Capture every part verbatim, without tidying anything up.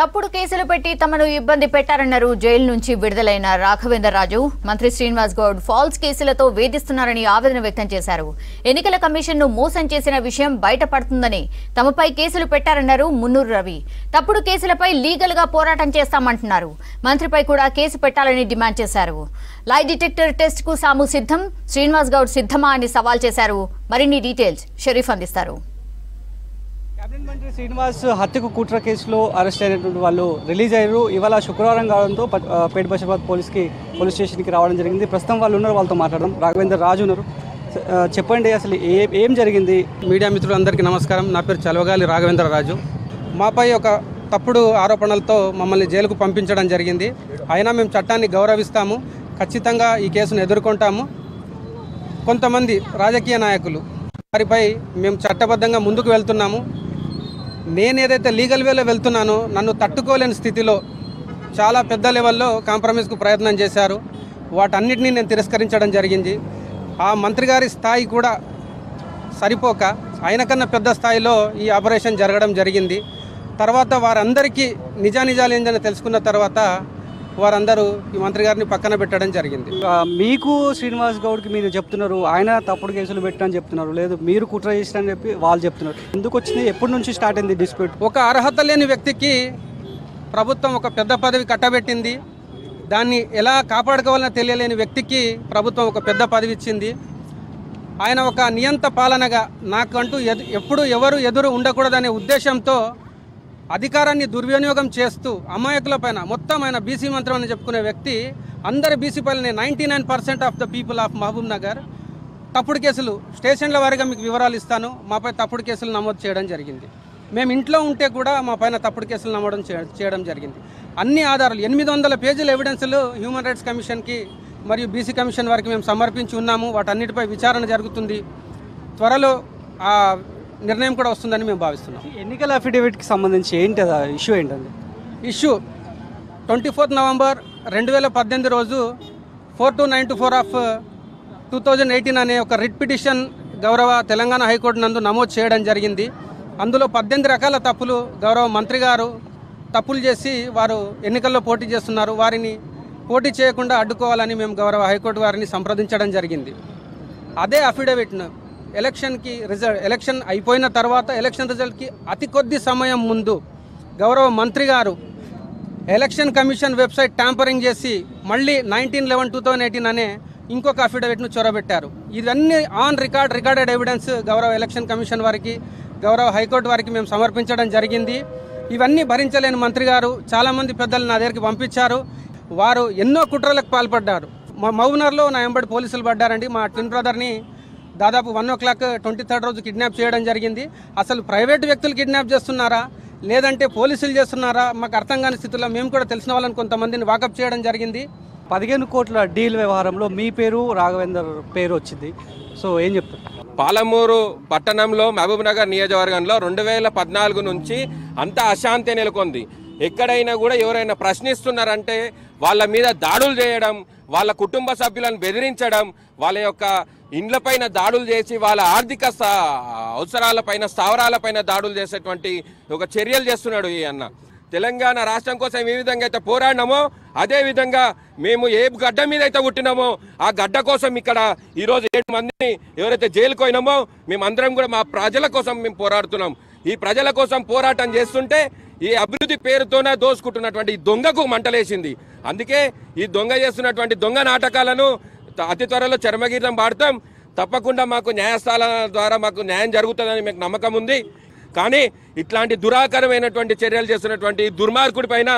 తప్పుడు కేసులు పెట్టి తమను ఇబ్బంది పెట్టారన్నారు జైలు నుంచి విడుదలైన రాఘవేంద్ర రాజు మంత్రి శ్రీనివాస్ గౌడ్ ఫాల్స్ కేసులతో వేధిస్తున్నారని ఆవేదన వ్యక్తం చేశారు ఎన్నికల కమిషన్‌ను మోసం చేసిన విషయం బయటపడుతుందని తమపై కేసులు పెట్టారన్నారు మున్నూరు రవి తప్పుడు కేసులపై లీగల్ గా పోరాటం చేస్తామంటున్నారు మంత్రిపై కూడా కేసు పెట్టాలని డిమాండ్ చేశారు లై డిటెక్టర్ టెస్ట్ కు సాము సిద్ధం శ్రీనివాస్ గౌడ్ సిద్ధమా అని సవాల్ చేశారు మరిన్ని డీటెయిల్స్ షరీఫ్ అందిస్తారు कैबिनेट मंत्री श्रीनिवास हत्यक कुट्र केस अरेस्ट वालू रिलीज़ इवा शुक्रवार का पेट बशाबाद पुलिस की पुलिस स्टेशन की राव जी प्रस्तुत वालों वालों माटम राघवेंद्र राजु चेप्पंडी असल एम जरिगिंदी। मीडिया मित्रुलंदरिकी नमस्कार। ना पेरु चलवगाली राघवेंद्र राजु। मापै ओक तप्पुडु आरोपणलतो मम्मल्नि जैलुकु पंपिंचडं जरिगिंदी। अयिना मेमु चट्टान्नि गौरविस्तामु, खच्चितंगा ई केसुनु एदुर्कोंटामु। कोंतमंदि राजकीय नायकुलु वारिपै मेमु चट्टबद्धंगा मुंदुकु वेल्तुन्नामु। నేనేదైతే లీగల్ వేలో వెళ్తున్నానో నన్ను తట్టుకోలేని స్థితిలో చాలా పెద్ద లెవెల్లో కాంప్రమైజ్కు ప్రయత్నం చేశారు. వాటన్నిటిని నేను తిరస్కరించడం జరిగింది. ఆ మంత్రి గారి స్థాయి కూడా సరిపోక ఆయనకన్నా పెద్ద స్థాయిలో ఈ ఆపరేషన్ జరగడం జరిగింది. తర్వాత వారందరికీ నిజానిజాలు ఏంటని తెలుసుకున్న తర్వాత వారందరూ ఈ మంత్రి గారిని పక్కన పెట్టడం జరిగింది. మీకు శ్రీనివాస్ గౌడ్కి మీరు చెప్తున్నారు ఆయన తప్పుడు కేసులు పెట్టారని చెప్తున్నారు, లేదు మీరు కుట్ర చేశారని చెప్పి వాళ్ళు చెప్తున్నారు. ఎందుకు వచ్చింది, ఎప్పటి నుంచి స్టార్ట్ అయింది డిస్ప్యూట్? ఒక అర్హత లేని వ్యక్తికి ప్రభుత్వం ఒక పెద్ద పదవి కట్టబెట్టింది. దాన్ని ఎలా కాపాడుకోవాలని తెలియలేని వ్యక్తికి ప్రభుత్వం ఒక పెద్ద పదవి ఇచ్చింది. ఆయన ఒక నియంత పాలనగా నాకంటూ ఎప్పుడు ఎవరు ఎదురు ఉండకూడదనే ఉద్దేశంతో అధికారాన్ని దుర్వినియోగం చేస్తూ అమాయకులపైన మొత్తం ఆయన బీసీ మంత్రి అని చెప్పుకునే వ్యక్తి అందరి బీసీ పైన ninety nine percent of the people of Mahabub Nagar తప్పుడు కేసులు స్టేషన్ల వారిగా మీకు వివరాలు ఇస్తాను. మాపై తప్పుడు కేసులు నమోదు చేయడం జరిగింది. మేము ఇంట్లో ఉంటే కూడా మా పైన తప్పుడు కేసులు నమోదు చేయడం జరిగింది. అన్ని ఆధారాలు ఎనిమిది వందల పేజీల ఎవిడెన్స్లు హ్యూమన్ రైట్స్ కమిషన్కి మరియు బీసీ కమిషన్ వారికి మేము సమర్పించి ఉన్నాము. వాటన్నిటిపై విచారణ జరుగుతుంది. త్వరలో ఆ నిర్ణయం కూడా వస్తుందని మేము భావిస్తున్నాం. ఎన్నికల అఫిడవిట్కి సంబంధించి ఏంటి ఇష్యూ ఏంటండి? ఇష్యూ ట్వంటీ ఫోర్త్ నవంబర్ రెండు వేల పద్దెనిమిది రోజు four two nine two four of two thousand eighteen అనే ఒక రిట్ పిటిషన్ గౌరవ తెలంగాణ హైకోర్టు నందు నమోదు చేయడం జరిగింది. అందులో పద్దెనిమిది రకాల తప్పులు గౌరవ మంత్రి గారు తప్పులు చేసి వారు ఎన్నికల్లో పోటీ చేస్తున్నారు. వారిని పోటీ చేయకుండా అడ్డుకోవాలని మేము గౌరవ హైకోర్టు వారిని సంప్రదించడం జరిగింది. అదే అఫిడవిట్ను ఎలక్షన్ కి రిజల్ట్ ఎలక్షన్ అయిపోయిన తర్వాత ఎలక్షన్ రిజల్ట్ కి అతి కొద్ది సమయం ముందు గౌరవ మంత్రి గారు ఎలక్షన్ కమిషన్ వెబ్సైట్ ట్యాంపరింగ్ చేసి మళ్ళీ nineteen eleven two thousand eighteen అనే ఇంకొక అఫిడవిట్ను చొరబెట్టారు. ఇవన్నీ ఆన్ రికార్డ్ రికార్డెడ్ ఎవిడెన్స్ గౌరవ ఎలక్షన్ కమిషన్ వారికి గౌరవ హైకోర్టు వారికి మేము సమర్పించడం జరిగింది. ఇవన్నీ భరించలేని మంత్రి గారు చాలామంది పెద్దలు నా దగ్గరికి పంపించారు. వారు ఎన్నో కుట్రలకు పాల్పడ్డారు. మా మౌనర్లో నా ఎంబడి పోలీసులు పడ్డారండి. మా ట్విన్ బ్రదర్ని దాదాపు one o'clock twenty third రోజు కిడ్నాప్ చేయడం జరిగింది. అసలు ప్రైవేట్ వ్యక్తులు కిడ్నాప్ చేస్తున్నారా లేదంటే పోలీసులు చేస్తున్నారా మాకు అర్థం కాని స్థితిలో మేము కూడా తెలిసిన వాళ్ళని కొంతమందిని వాకప్ చేయడం జరిగింది. పదిహేను కోట్ల డీల్ వ్యవహారంలో మీ పేరు రాఘవేందర్ పేరు వచ్చింది, సో ఏం చెప్తారు? పాలమూరు పట్టణంలో మహబూబ్ నగర్ నియోజకవర్గంలో రెండు వేల పద్నాలుగు నుంచి అంతా అశాంతి నెలకొంది. ఎక్కడైనా కూడా ఎవరైనా ప్రశ్నిస్తున్నారంటే వాళ్ళ మీద దాడులు చేయడం, వాళ్ళ కుటుంబ సభ్యులను బెదిరించడం, వాళ్ళ యొక్క ఇండ్లపైన దాడులు చేసి వాళ్ళ ఆర్థిక అవసరాలపైన స్థావరాలపైన దాడులు చేసేటువంటి ఒక చర్యలు చేస్తున్నాడు ఈ అన్న. తెలంగాణ రాష్ట్రం కోసం ఏ విధంగా అయితే పోరాడినామో అదేవిధంగా మేము ఏ గడ్డ మీద అయితే పుట్టినామో ఆ గడ్డ కోసం ఇక్కడ ఈరోజు ఏడు మందిని ఎవరైతే జైలుకు పోయినామో మేమందరం కూడా మా ప్రజల కోసం మేము పోరాడుతున్నాం. ఈ ప్రజల కోసం పోరాటం చేస్తుంటే ఈ అభివృద్ధి పేరుతోనే దోసుకుంటున్నటువంటి ఈ దొంగకు మంటలేసింది. అందుకే ఈ దొంగ చేస్తున్నటువంటి దొంగ నాటకాలను అతి త్వరలో చర్మగీతం పాడతాం. తప్పకుండా మాకు న్యాయస్థానాల ద్వారా మాకు న్యాయం జరుగుతుందని మీకు నమ్మకం ఉంది. కానీ ఇట్లాంటి దురాకరమైనటువంటి చర్యలు చేస్తున్నటువంటి దుర్మార్గుడి పైన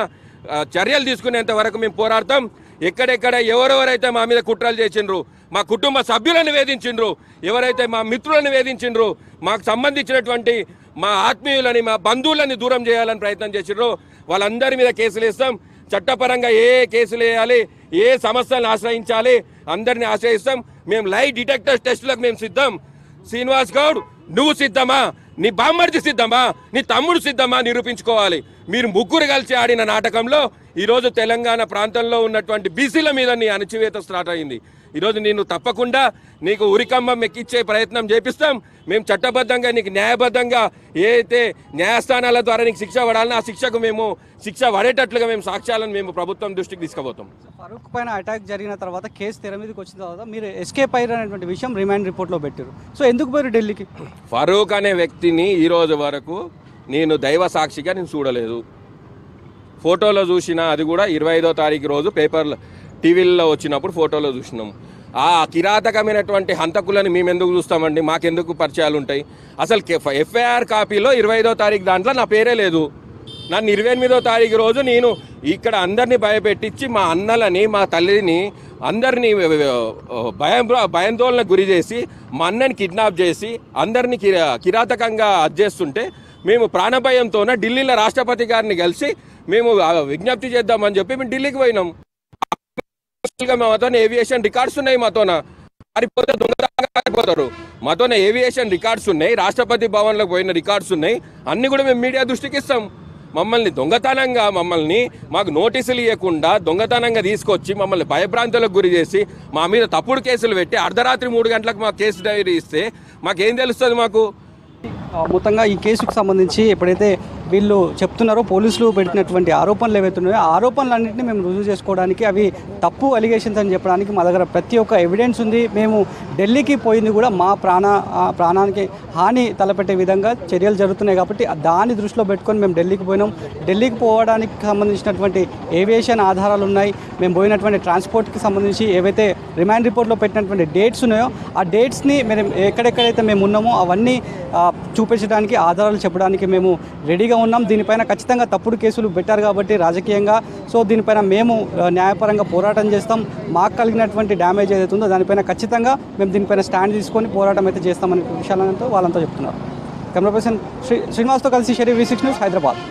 చర్యలు తీసుకునేంత వరకు మేము పోరాడతాం. ఎక్కడెక్కడ ఎవరెవరైతే మా మీద కుట్రలు చేసిండ్రు, మా కుటుంబ సభ్యులను వేధించిండ్రు, ఎవరైతే మా మిత్రులను వేధించిండ్రు, మాకు సంబంధించినటువంటి మా ఆత్మీయులని మా బంధువులని దూరం చేయాలని ప్రయత్నం చేసిండ్రు వాళ్ళందరి మీద కేసులు వేస్తాం. చట్టపరంగా ఏ కేసులు వేయాలి, ఏ సమస్యలను ఆశ్రయించాలి, అందరిని ఆశ్రయిస్తాం. మేము లై డిటెక్టర్ టెస్టులకు మేము సిద్ధం. శ్రీనివాస్ గౌడ్ నువ్వు సిద్ధమా, నీ బామ్మర్ది సిద్ధమా, నీ తమ్ముడు సిద్ధమా నిరూపించుకోవాలి. మీరు ముగ్గురు కలిసి ఆడిన నాటకంలో ఈరోజు తెలంగాణ ప్రాంతంలో ఉన్నటువంటి బీసీల మీద నీ అణచివేత స్టార్ట్ అయింది. नीनु तप्पकुंडा नीकु उरिकम्मं एक्किंचे प्रयत्नं चेपिस्तां मेमु चट्टबद्धंगा नीकु न्यायबद्धंगा एयिते न्यायस्थानाल द्वारा नीकु शिक्ष पडालना आ शिक्षकु मेमु शिक्ष पडेटट्लुगा मेमु साक्ष्यालनु मेमु ప్రభుత్వం దృష్టికి తీసుకుపోతాం। ఫరూక్ పైన అటాక్ జరిగిన తర్వాత కేసు తెర మీదకి వచ్చిన తర్వాత మీరు ఎస్కేప్ అయినటువంటి విషయం రిమాండ్ రిపోర్ట్ లో పెట్టారు, సో ఎందుకు పోయారు ఢిల్లీకి? ఫరూక్ అనే వ్యక్తిని ఈ రోజు వరకు నేను దైవ సాక్షిగా నేను చూడలేదు, ఫోటోలో చూసినా, అది కూడా ఇరవై ఐదవ తారీఖు రోజు పేపర్ల టీవీల్లో వచ్చినప్పుడు ఫోటోలో చూసినాం। ఆ కిరాతకమైనటువంటి హంతకులను మేము ఎందుకు చూస్తామండి, మాకెందుకు పరిచయాలు ఉంటాయి? అసలు ఎఫ్ఐఆర్ కాపీలో ఇరవై ఐదవ తారీఖు దాంట్లో నా పేరే లేదు। నన్ను ఇరవై ఎనిమిదవ తారీఖు రోజు నేను ఇక్కడ అందరినీ భయపెట్టించి మా అన్నలని మా తల్లిని అందరినీ భయం భయాందోళనకు గురి చేసి మా అన్నని కిడ్నాప్ చేసి అందరినీ కిరాతకంగా అజ్జేస్తుంటే మేము ప్రాణభయంతోనే ఢిల్లీలో రాష్ట్రపతి గారిని కలిసి మేము విజ్ఞప్తి చేద్దామని చెప్పి మేము ఢిల్లీకి పోయినాం। మాతో ఏవియేషన్ రికార్డ్స్ ఉన్నాయి, మాతోన పారిపోతే దొంగతనంగా పారిపోతారు, మాతోన ఏవియేషన్ రికార్డ్స్ ఉన్నాయి, రాష్ట్రపతి భవన్లోకి పోయిన రికార్డ్స్ ఉన్నాయి, అన్నీ కూడా మేము మీడియా దృష్టికి ఇస్తాం। మమ్మల్ని దొంగతనంగా మమ్మల్ని మాకు నోటీసులు ఇవ్వకుండా దొంగతనంగా తీసుకొచ్చి మమ్మల్ని భయభ్రాంతులకు గురి చేసి మా మీద తప్పుడు కేసులు పెట్టి అర్ధరాత్రి మూడు గంటలకు మాకు కేసు డైరీ ఇస్తే మాకేం తెలుస్తుంది? మాకు మొత్తంగా ఈ కేసుకు సంబంధించి ఎప్పుడైతే వీళ్ళు చెప్తున్నారో పోలీసులు పెట్టినటువంటి ఆరోపణలు ఏవైతున్నాయో ఆ ఆరోపణలన్నింటినీ మేము రుజువు చేసుకోవడానికి అవి తప్పు అలిగేషన్స్ అని చెప్పడానికి మా దగ్గర ప్రతి ఒక్క ఎవిడెన్స్ ఉంది। మేము ఢిల్లీకి పోయింది కూడా మా ప్రాణ ప్రాణానికి హాని తలపెట్టే విధంగా చర్యలు జరుగుతున్నాయి కాబట్టి దాన్ని దృష్టిలో పెట్టుకొని మేము ఢిల్లీకి పోయినాం। ఢిల్లీకి పోవడానికి సంబంధించినటువంటి ఏవియేషన్ ఆధారాలు ఉన్నాయి, మేము పోయినటువంటి ట్రాన్స్పోర్ట్కి సంబంధించి ఏవైతే రిమాండ్ రిపోర్ట్లో పెట్టినటువంటి డేట్స్ ఉన్నాయో ఆ డేట్స్ని మేము ఎక్కడెక్కడైతే మేము ఉన్నామో అవన్నీ చూపించడానికి ఆధారాలు చెప్పడానికి మేము రెడీగా ఉన్నాం। దీనిపైన ఖచ్చితంగా తప్పుడు కేసులు పెట్టారు కాబట్టి రాజకీయంగా, సో దీనిపైన మేము న్యాయపరంగా పోరాటం చేస్తాం। మాకు కలిగినటువంటి డ్యామేజ్ ఏదైతే ఉందో దానిపైన ఖచ్చితంగా మేము దీనిపైన స్టాండ్ తీసుకొని పోరాటం అయితే చేస్తామనే విషయాలతో వాళ్ళంతా చెప్తున్నారు। కెమెరా పర్సన్ శ్రీ శ్రీనివాస్తో కలిసి Sharif V six news Hyderabad.